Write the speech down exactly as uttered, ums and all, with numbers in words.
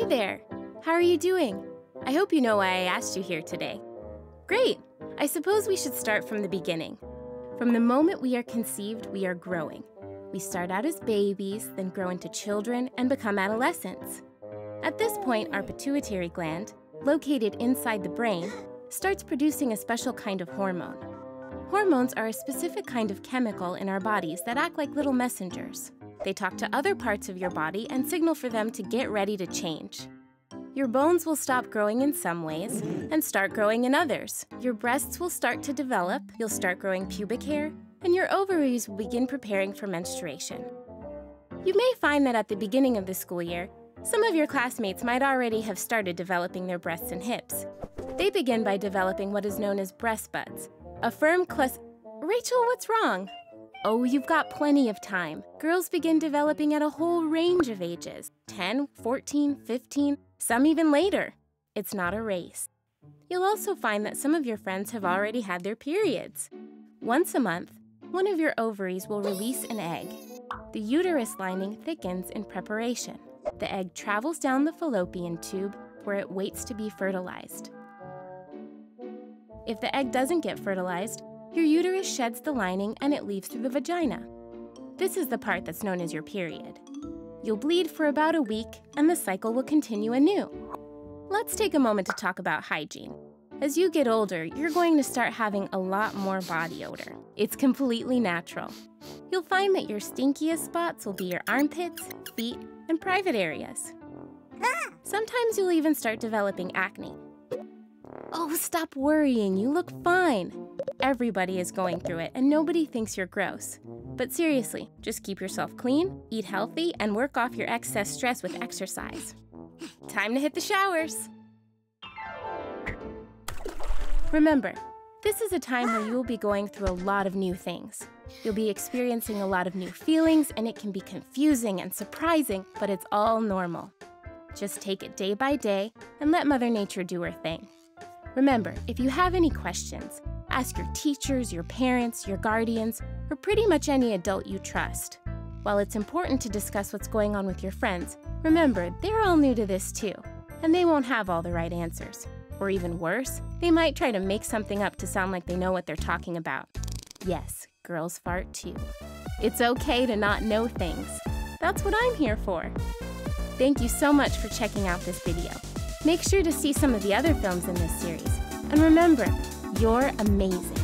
Hi there. How are you doing? I hope you know why I asked you here today. Great. I suppose we should start from the beginning. From the moment we are conceived, we are growing. We start out as babies, then grow into children and become adolescents. At this point, our pituitary gland, located inside the brain, starts producing a special kind of hormone. Hormones are a specific kind of chemical in our bodies that act like little messengers. They talk to other parts of your body and signal for them to get ready to change. Your bones will stop growing in some ways and start growing in others. Your breasts will start to develop, you'll start growing pubic hair, and your ovaries will begin preparing for menstruation. You may find that at the beginning of the school year, some of your classmates might already have started developing their breasts and hips. They begin by developing what is known as breast buds, a firm clus- Rachel, what's wrong? Oh, you've got plenty of time. Girls begin developing at a whole range of ages, ten, fourteen, fifteen, some even later. It's not a race. You'll also find that some of your friends have already had their periods. Once a month, one of your ovaries will release an egg. The uterus lining thickens in preparation. The egg travels down the fallopian tube where it waits to be fertilized. If the egg doesn't get fertilized, your uterus sheds the lining and it leaves through the vagina. This is the part that's known as your period. You'll bleed for about a week and the cycle will continue anew. Let's take a moment to talk about hygiene. As you get older, you're going to start having a lot more body odor. It's completely natural. You'll find that your stinkiest spots will be your armpits, feet, and private areas. Sometimes you'll even start developing acne. Oh, stop worrying, you look fine. Everybody is going through it and nobody thinks you're gross. But seriously, just keep yourself clean, eat healthy, and work off your excess stress with exercise. Time to hit the showers. Remember, this is a time where you will be going through a lot of new things. You'll be experiencing a lot of new feelings and it can be confusing and surprising, but it's all normal. Just take it day by day and let Mother Nature do her thing. Remember, if you have any questions, ask your teachers, your parents, your guardians, or pretty much any adult you trust. While it's important to discuss what's going on with your friends, remember, they're all new to this too, and they won't have all the right answers. Or even worse, they might try to make something up to sound like they know what they're talking about. Yes, girls fart too. It's okay to not know things. That's what I'm here for. Thank you so much for checking out this video. Make sure to see some of the other films in this series. And remember, you're amazing.